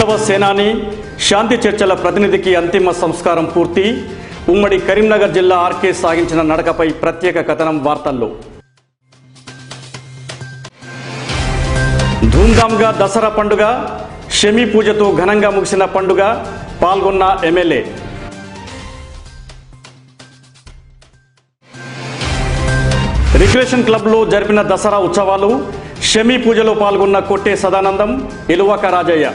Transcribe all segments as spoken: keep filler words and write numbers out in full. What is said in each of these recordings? విప్లవ సేనాని శాంతి చర్చల ప్రతినిధికి అంతిమ సంస్కారం పూర్తి. ఉమ్మడి కరీంనగర్ జిల్లా ఆర్కే సాగించిన నడకపై ప్రత్యేక కథనం వార్తల్లో. ధూమ్ధామ్గా దసరా పండుగ శమి పూజతో ఘనంగా ముగిసిన పండుగ పాల్గొన్న ఎమ్మెల్యే. రిక్రియేషన్ క్లబ్లో జరిపిన దసరా ఉత్సవాలు శమి పూజలో పాల్గొన్న కొట్టే సదానందం, ఎలువక రాజయ్య.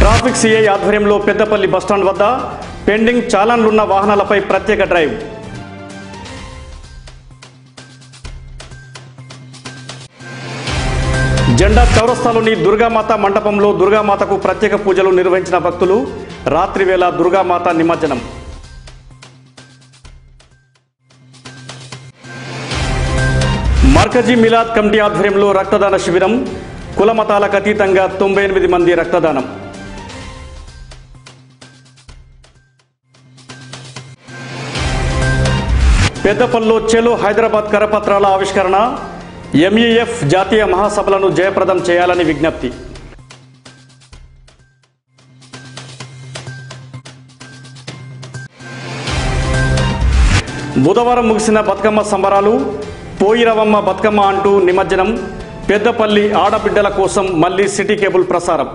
ట్రాఫిక్ సిఐ ఆధ్వర్యంలో పెద్దపల్లి బస్టాండ్ వద్ద పెండింగ్ చాలాన్లున్న వాహనాలపై ప్రత్యేక డ్రైవ్. జెండా చౌరస్తాలోని దుర్గామాత మండపంలో దుర్గామాతకు ప్రత్యేక పూజలు నిర్వహించిన భక్తులు, రాత్రి వేళ దుర్గామాత నిమజ్జనం. మర్కజీ మిలాద్ కమిటీ ఆధ్వర్యంలో రక్తదాన శిబిరం, కులమతాలకు అతీతంగా తొంభై ఎనిమిది మంది రక్తదానం. పెద్దపల్లిలో చెలో హైదరాబాద్ కరపత్రాల ఆవిష్కరణ, ఎంఈఎఫ్ జాతీయ మహాసభలను జయప్రదం చేయాలని విజ్ఞప్తి. బుధవారం ముగిసిన బతుకమ్మ సంబరాలు, పోయిరవమ్మ బతుకమ్మ అంటూ నిమజ్జనం, పెద్దపల్లి ఆడబిడ్డల కోసం మళ్లీ సిటీ కేబుల్ ప్రసారం.